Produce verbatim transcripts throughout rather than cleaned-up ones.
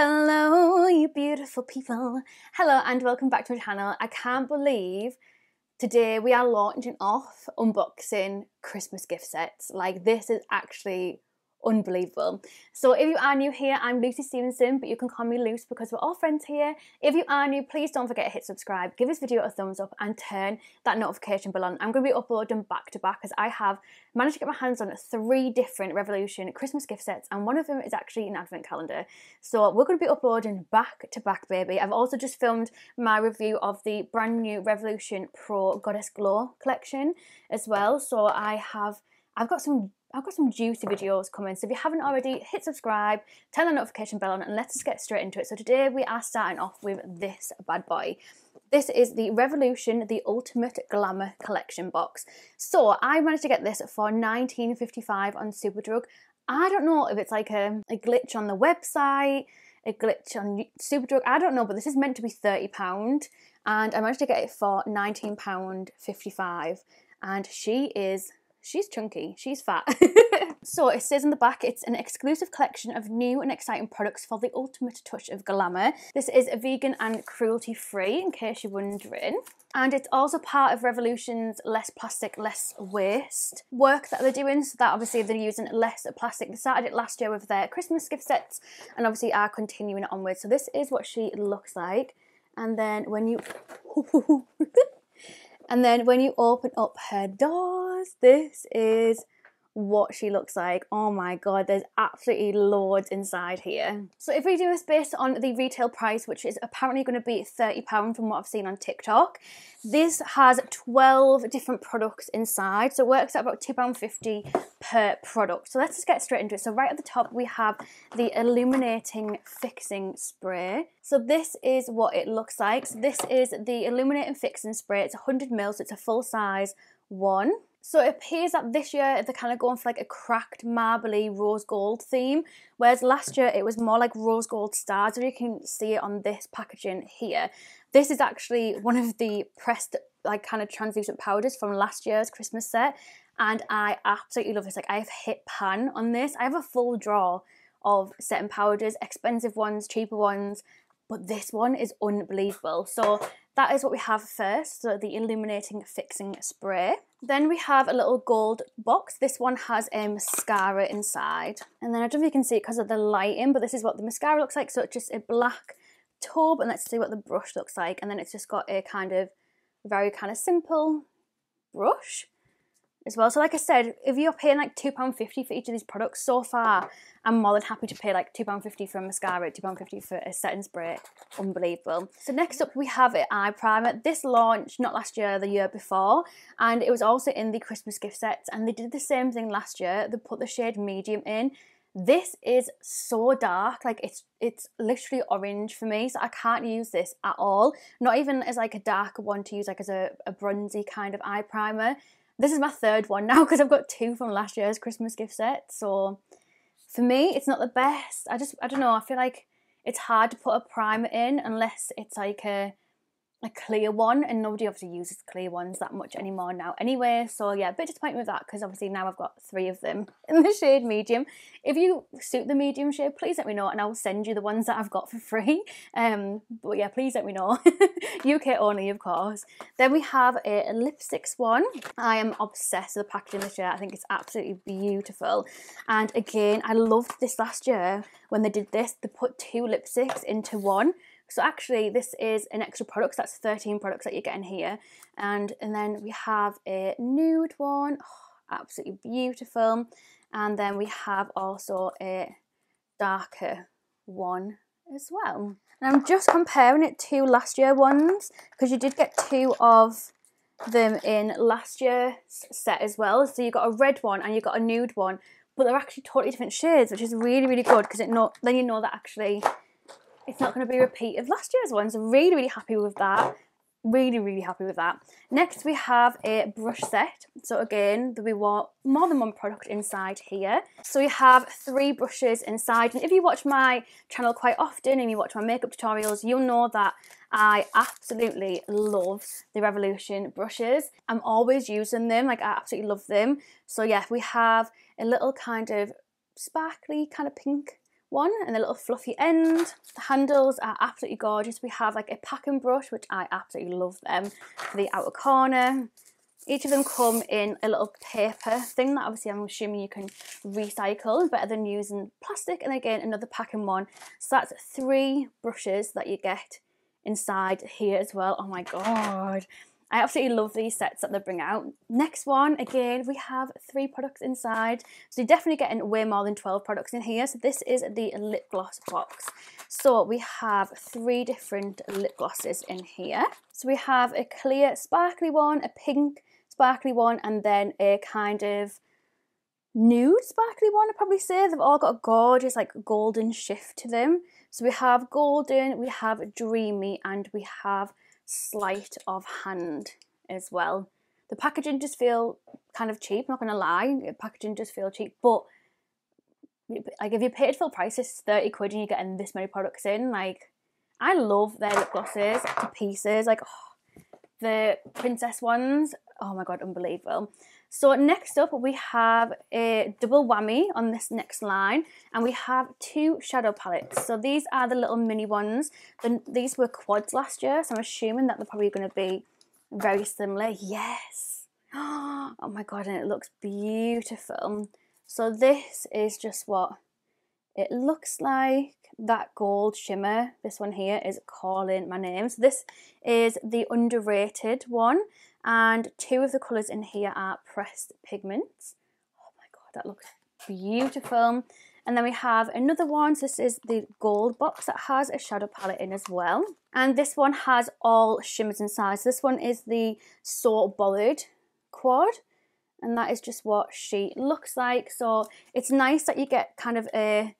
Hello, you beautiful people. Hello and welcome back to my channel. I can't believe today we are launching off unboxing Christmas gift sets. Like, this is actually unbelievable. So if you are new here, I'm Lucy Stephenson, but you can call me Luce because we're all friends here. If you are new, please don't forget to hit subscribe, give this video a thumbs up and turn that notification bell on. I'm going to be uploading back to back as I have managed to get my hands on three different Revolution Christmas gift sets, and one of them is actually an advent calendar. So we're going to be uploading back to back, baby. I've also just filmed my review of the brand new Revolution Pro Goddess Glow collection as well. So I have, I've got some I've got some juicy videos coming, so if you haven't already, hit subscribe, turn the notification bell on, and let's just get straight into it. So today we are starting off with this bad boy. This is the Revolution, the Ultimate Glamour Collection box. So I managed to get this for nineteen fifty-five on Superdrug. I don't know if it's like a, a glitch on the website, a glitch on Superdrug, I don't know, but this is meant to be thirty pounds, and I managed to get it for nineteen pounds fifty-five, and she is... she's chunky, she's fat. So it says in the back, it's an exclusive collection of new and exciting products for the ultimate touch of glamour. This is vegan and cruelty free, in case you're wondering. And it's also part of Revolution's Less Plastic, Less Waste work that they're doing. So that obviously they're using less plastic. They started it last year with their Christmas gift sets and obviously are continuing it onwards. So this is what she looks like. And then when you... And then when you open up her doors, this is what she looks like. Oh my god, there's absolutely loads inside here. So if we do this based on the retail price, which is apparently going to be thirty pounds from what I've seen on TikTok, this has twelve different products inside, so it works at about two pounds fifty per product. So let's just get straight into it. So right at the top we have the Illuminating Fixing Spray. So this is what it looks like. So this is the Illuminating Fixing Spray. It's one hundred mils, so it's a full size one. So it appears that this year they're kind of going for like a cracked, marbly, rose gold theme, whereas last year it was more like rose gold stars, as you can see it on this packaging here. This is actually one of the pressed, like, kind of translucent powders from last year's Christmas set, and I absolutely love this. Like, I have hit pan on this. I have a full drawer of set and powders, expensive ones, cheaper ones, but this one is unbelievable. So that is what we have first, so the Illuminating Fixing Spray. Then we have a little gold box. This one has a mascara inside. And then I don't know if you can see it because of the lighting, but this is what the mascara looks like. So it's just a black tube, and let's see what the brush looks like. And then it's just got a kind of very kind of simple brush as well. So like I said, if you're paying like two pounds fifty for each of these products, so far I'm more than happy to pay like two pounds fifty for a mascara, two pounds fifty for a setting spray. Unbelievable. So next up we have an eye primer. This launched not last year, the year before, and it was also in the Christmas gift sets, and they did the same thing last year. They put the shade medium in. This is so dark, like it's it's literally orange for me, so I can't use this at all, not even as like a darker one to use like as a, a bronzy kind of eye primer. This is my third one now because I've got two from last year's Christmas gift set. So for me, it's not the best. I just, I don't know. I feel like it's hard to put a primer in unless it's like a, a clear one, and nobody obviously uses clear ones that much anymore now anyway. So yeah, a bit disappointed with that because obviously now I've got three of them in the shade medium. If you suit the medium shade, please let me know and I'll send you the ones that I've got for free. Um, but yeah, please let me know. U K only, of course. Then we have a lipsticks one. I am obsessed with the packaging this year. I think it's absolutely beautiful. And again, I loved this last year when they did this. They put two lipsticks into one. So actually this is an extra product, so that's thirteen products that you're getting here. And, and then we have a nude one. Oh, absolutely beautiful. And then we have also a darker one as well. And I'm just comparing it to last year ones because you did get two of them in last year's set as well. So you got a red one and you got a nude one, but they're actually totally different shades, which is really, really good because it not, then you know that actually it's not going to be a repeat of last year's one. So really, really happy with that. Really, really happy with that. Next, we have a brush set. So again, there'll be more than one product inside here. So we have three brushes inside. And if you watch my channel quite often and you watch my makeup tutorials, you'll know that I absolutely love the Revolution brushes. I'm always using them. Like, I absolutely love them. So yeah, we have a little kind of sparkly kind of pink one and the little fluffy end. The handles are absolutely gorgeous. We have like a packing brush, which I absolutely love them, for the outer corner. Each of them come in a little paper thing that obviously I'm assuming you can recycle better than using plastic. And again, another packing one. So that's three brushes that you get inside here as well. Oh my God. I absolutely love these sets that they bring out. Next one, again, we have three products inside. So you're definitely getting way more than twelve products in here. So this is the lip gloss box. So we have three different lip glosses in here. So we have a clear sparkly one, a pink sparkly one, and then a kind of nude sparkly one, I'd probably say. They've all got a gorgeous like golden shift to them. So we have golden, we have dreamy, and we have sleight of hand as well. The packaging just feel kind of cheap, I'm not gonna lie. The packaging just feel cheap, but like if you paid full price, it's thirty quid and you're getting this many products in. Like, I love their lip glosses to pieces. Like, oh, the princess ones, oh my God, unbelievable. So next up, we have a double whammy on this next line, and we have two shadow palettes. So these are the little mini ones. The, these were quads last year, so I'm assuming that they're probably going to be very similar. Yes! Oh my God, and it looks beautiful. So this is just what it looks like. That gold shimmer, this one here, is calling my name. So this is the underrated one, and two of the colours in here are pressed pigments. Oh my God, that looks beautiful. And then we have another one. So this is the gold box that has a shadow palette in as well, and this one has all shimmers inside. So this one is the So Bothered quad, and that is just what she looks like. So it's nice that you get kind of a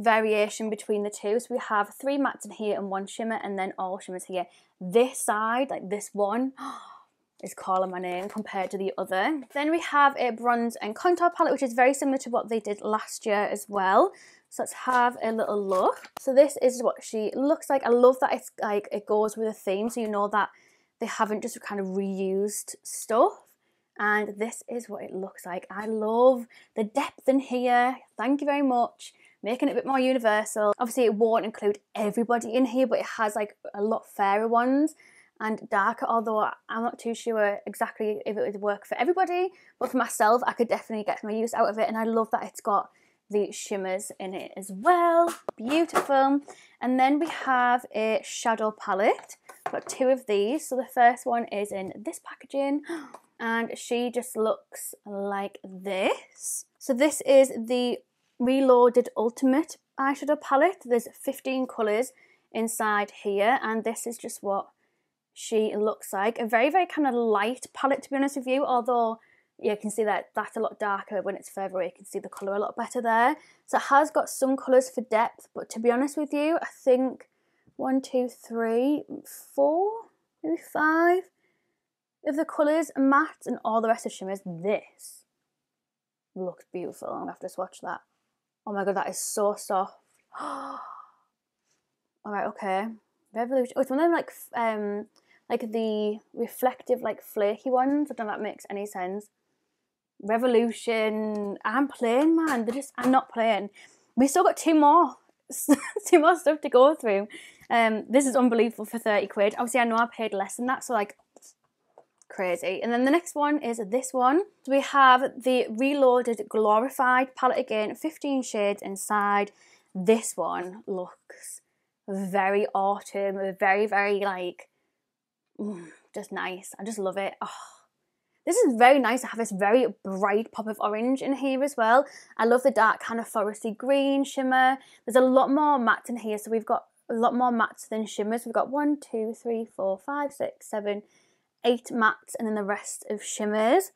variation between the two. So we have three mattes in here and one shimmer, and then all shimmers here. This side, like this one, is calling my name compared to the other. Then we have a bronze and contour palette, which is very similar to what they did last year as well. So let's have a little look. So this is what she looks like. I love that it's like it goes with a theme, so you know that they haven't just kind of reused stuff. And this is what it looks like. I love the depth in here. Thank you very much. Making it a bit more universal. Obviously it won't include everybody in here, but it has like a lot fairer ones and darker, although I'm not too sure exactly if it would work for everybody, but for myself I could definitely get my use out of it. And I love that it's got the shimmers in it as well. Beautiful. And then we have a shadow palette. I've got two of these. So the first one is in this packaging, and she just looks like this. So this is the Reloaded Ultimate Eyeshadow Palette. There's fifteen colours inside here, and this is just what she looks like. A very, very kind of light palette, to be honest with you, although you can see that that's a lot darker when it's further away. You can see the colour a lot better there. So it has got some colours for depth, but to be honest with you, I think one, two, three, four, maybe five of the colours are matte, and all the rest are shimmers. This looks beautiful. I'm going to have to swatch that. Oh my God, that is so soft. All right, okay. Revolution. Oh, it's one of them like, um, like the reflective, like flaky ones. I don't know if that makes any sense. Revolution. I'm playing, man. They're just, I'm not playing. We still got two more, two more stuff to go through. Um, this is unbelievable for thirty quid. Obviously, I know I paid less than that, so like, crazy. And then the next one is this one. So we have the Reloaded Glorified palette again, fifteen shades inside. This one looks very autumn, very, very like, ooh, just nice. I just love it. Oh, this is very nice to have this very bright pop of orange in here as well. I love the dark kind of foresty green shimmer. There's a lot more mattes in here, so we've got a lot more mattes than shimmers. We've got one, two, three, four, five, six, seven, eight mattes, and then the rest of shimmers.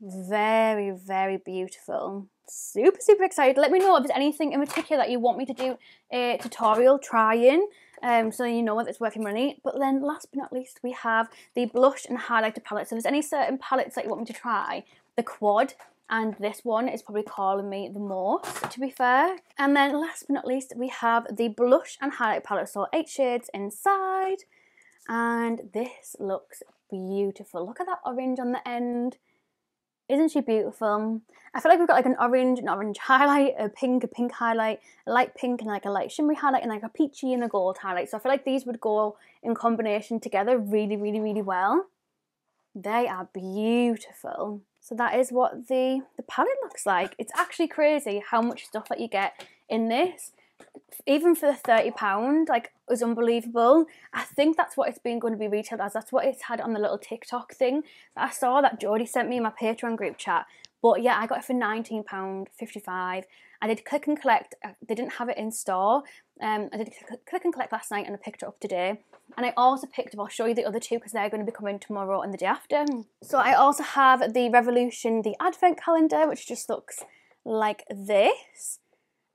Very, very beautiful. Super, super excited. Let me know if there's anything in particular that you want me to do a tutorial try in, um, so you know what it's worth your money. But then last but not least, we have the blush and highlighter palette. So if there's any certain palettes that you want me to try, the quad and this one is probably calling me the most, to be fair. And then last but not least, we have the blush and highlight palette. So eight shades inside, and this looks beautiful. Look at that orange on the end. Isn't she beautiful? I feel like we've got like an orange, an orange highlight, a pink, a pink highlight, a light pink and like a light shimmery highlight, and like a peachy and a gold highlight. So I feel like these would go in combination together really, really, really well. They are beautiful. So that is what the, the palette looks like. It's actually crazy how much stuff that you get in this. Even for the thirty pound, like, it was unbelievable. I think that's what it's been going to be retailed as. That's what it's had on the little TikTok thing that I saw that Jodie sent me in my Patreon group chat. But yeah, I got it for nineteen pounds fifty-five. I did click and collect. They didn't have it in store. Um, I did click and collect last night and I picked it up today. And I also picked up, I'll show you the other two because they're going to be coming tomorrow and the day after. So I also have the Revolution, the Advent Calendar, which just looks like this.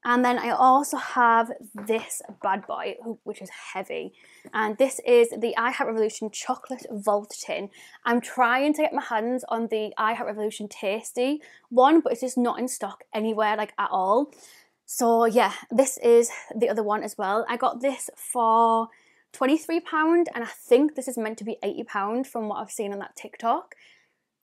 And then I also have this bad boy, which is heavy. And this is the I Heart Revolution Chocolate Vault Tin. I'm trying to get my hands on the I Heart Revolution Tasty one, but it's just not in stock anywhere, like, at all. So yeah, this is the other one as well. I got this for twenty-three pounds, and I think this is meant to be eighty pounds from what I've seen on that TikTok,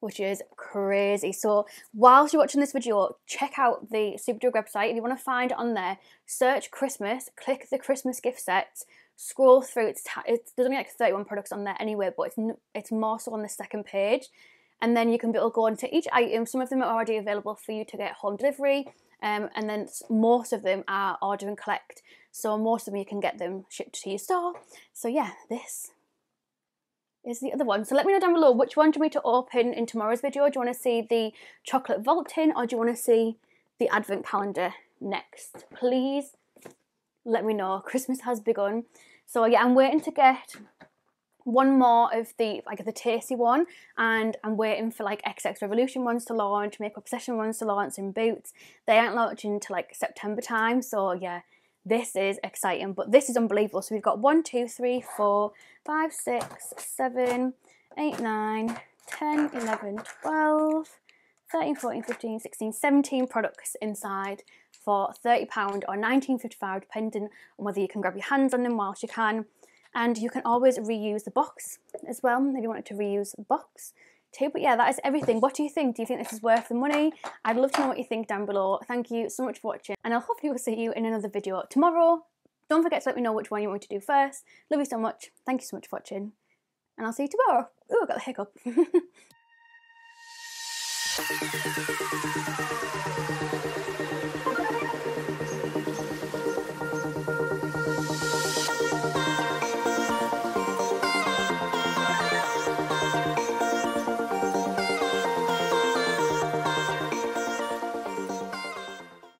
which is crazy. So whilst you're watching this video, check out the Superdrug website. If you want to find it on there, search Christmas, click the Christmas gift sets, scroll through. It's, it's there's only like thirty-one products on there anyway, but it's, it's more so on the second page. And then you can be able to go into each item. Some of them are already available for you to get home delivery. Um, and then most of them are order and collect. So most of them you can get them shipped to your store. So yeah, this is the other one. So let me know down below, which one do you want me to open in tomorrow's video? Do you want to see the chocolate vault tin or do you want to see the advent calendar next? Please let me know. Christmas has begun. So yeah, I'm waiting to get one more of the, like, the tasty one, and I'm waiting for like X X Revolution ones to launch, Makeup Obsession ones to launch, and Boots. They aren't launching until like September time. So yeah, this is exciting, but this is unbelievable. So we've got one, two, three, four, five, six, seven, eight, nine, ten, eleven, twelve, thirteen, fourteen, fifteen, sixteen, seventeen products inside for thirty pounds or nineteen fifty-five, depending on whether you can grab your hands on them whilst you can. And you can always reuse the box as well if you wanted to reuse the box too. But yeah, that is everything. What do you think? Do you think this is worth the money? I'd love to know what you think down below. Thank you so much for watching, and I'll hopefully we'll see you in another video tomorrow. Don't forget to let me know which one you want me to do first. Love you so much. Thank you so much for watching, and I'll see you tomorrow. Oh, I got the hiccup.